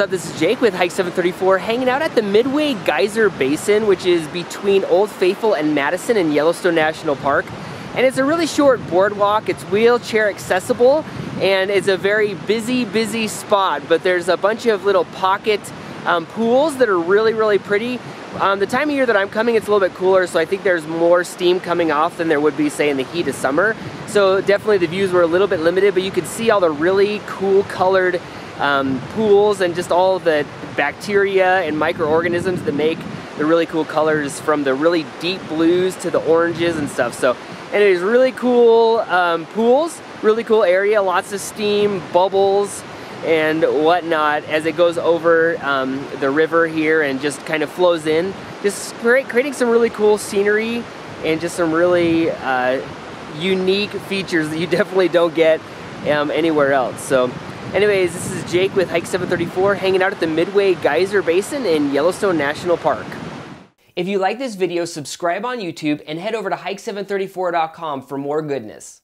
What's up, this is Jake with Hike 734, hanging out at the Midway Geyser Basin, which is between Old Faithful and Madison in Yellowstone National Park. And it's a really short boardwalk, it's wheelchair accessible, and it's a very busy spot. But there's a bunch of little pocket pools that are really pretty. The time of year that I'm coming, it's a little bit cooler, so I think there's more steam coming off than there would be, say, in the heat of summer. So definitely the views were a little bit limited, but you could see all the really cool colored pools and just all the bacteria and microorganisms that make the really cool colors, from the really deep blues to the oranges and stuff. So anyways, really cool pools, really cool area, lots of steam, bubbles, and whatnot as it goes over the river here and just kind of flows in, just creating some really cool scenery and just some really unique features that you definitely don't get anywhere else. So anyways, this is Jake with Hike 734 hanging out at the Midway Geyser Basin in Yellowstone National Park. If you like this video, subscribe on YouTube and head over to hike734.com for more goodness.